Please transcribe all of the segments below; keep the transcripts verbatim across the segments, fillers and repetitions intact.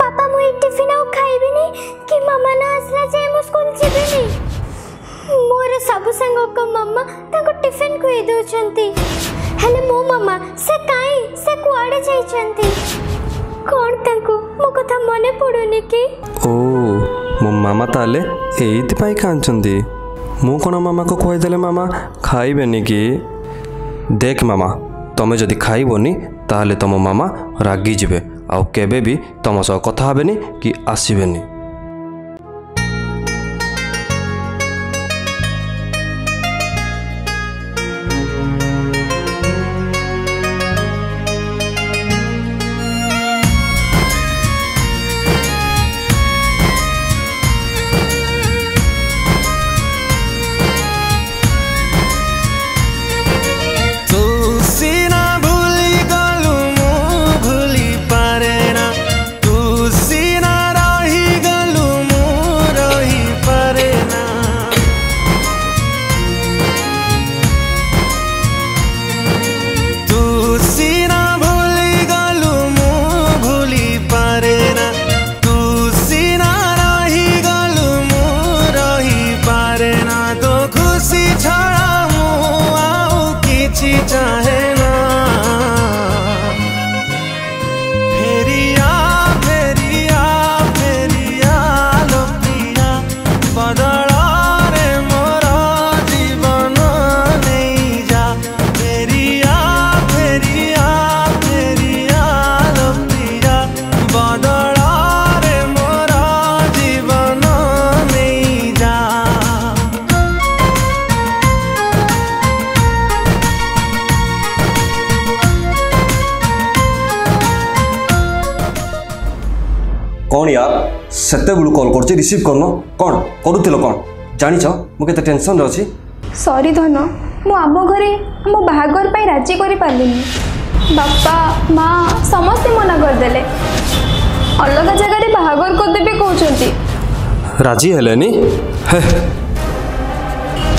पापा मुई टिफिन आउ खाइबिनी कि मामा ना आसला जे मु स्कूल जिबिनी मोर सबु संग को मम्मा ताको टिफिन खुई दो छंती हेले मो मम्मा से काई से कुआडे जाई छंती कोन ताको मो कथा मने पडोनी की ओ मो मामा ताले एइत पाई कान छंती मु कोन मामा को खोई देले मामा खाइबेनी की देख मामा तमे जदि खाइबोनी ताले तम मामा रागी जिबे आउ केबे भी तम सह कथा हेबेनी कि आसीबेनी कौन यार सत्ते बुलु कॉल करछी रिसीव करनो कौन करूतिलो कौन जानि छ मु केते टेंशन रे अछि सॉरी धन मु आबो घरे मु भागर पई राजी करि पालिनी बापा मां समस्त मना कर देले अलग जगह रे भागर को देबे कहउछंती राजी हेलेनी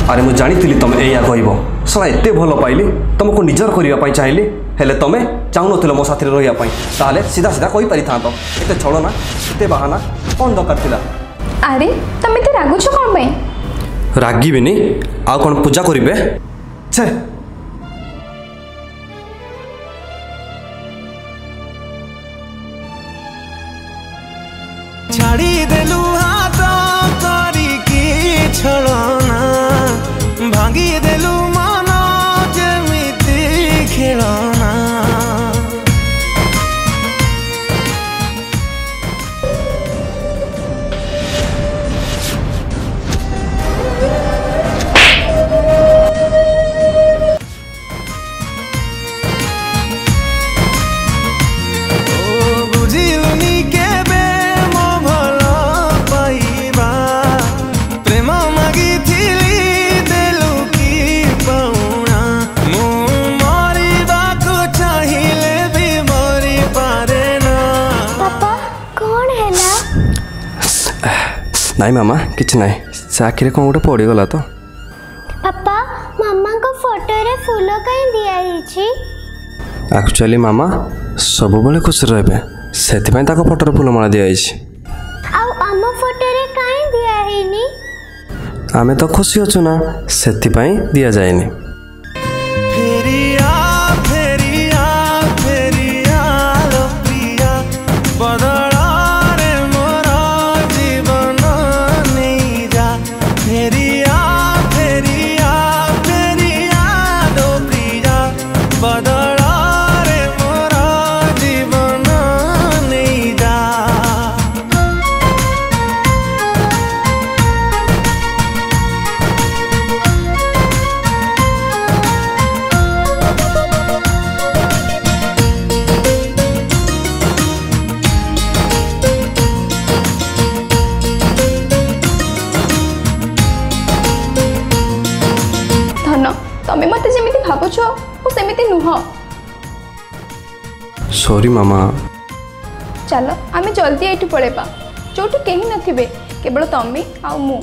अरे मु जानितिली तमे एया कहइबो सला एते भलो पाइली तमको निजर करिया पई चाहली हेले तमे चाहनोथिलो मो साथी रहिया पई ताले सीधा सीधा कोई परि थातो एते छळोना एते बहाना कोन दकरथिला अरे तमे ते रागु छ कोन पई रागीबेनी आ कोन पूजा करिवे छे छाडी देलु हात करी की छळोना भांगी देलु मानो जेमिति खेळ नाई मामा किछ नाई साखी रे कोन उठे पड़ी गला तो पापा मामा को फोटो रे फूलो काई दिया ही छी एक्चुअली मामा सब बले खुश रहबे सेति पई ताको फोटो रे फूलो माला दिया ही छी आउ आमा फोटो रे काई दिया हेनी आमे तो खुशी होछु ना सेति पई दिया जायनी सॉरी मामा चलो आमे जल्दी एठी पळेबा जोठी केही नथिबे केवल तम्मी आ मु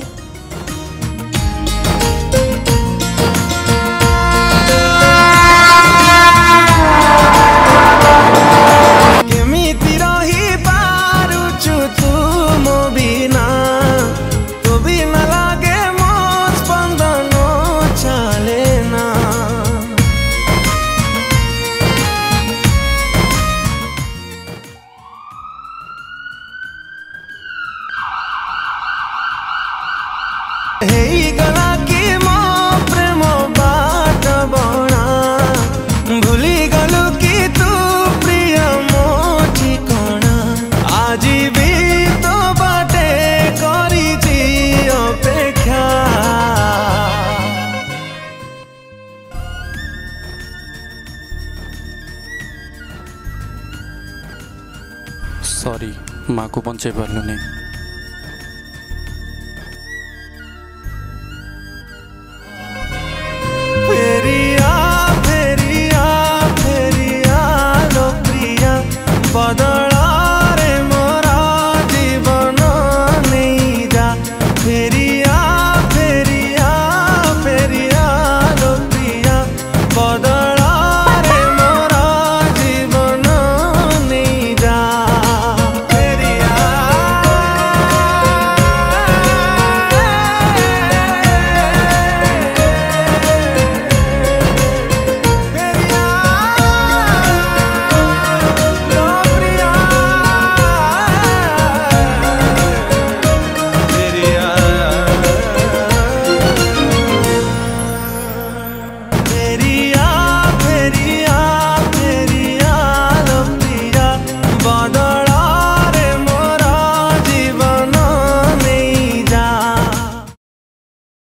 सॉरी माँ को पंचे पार्लुनी।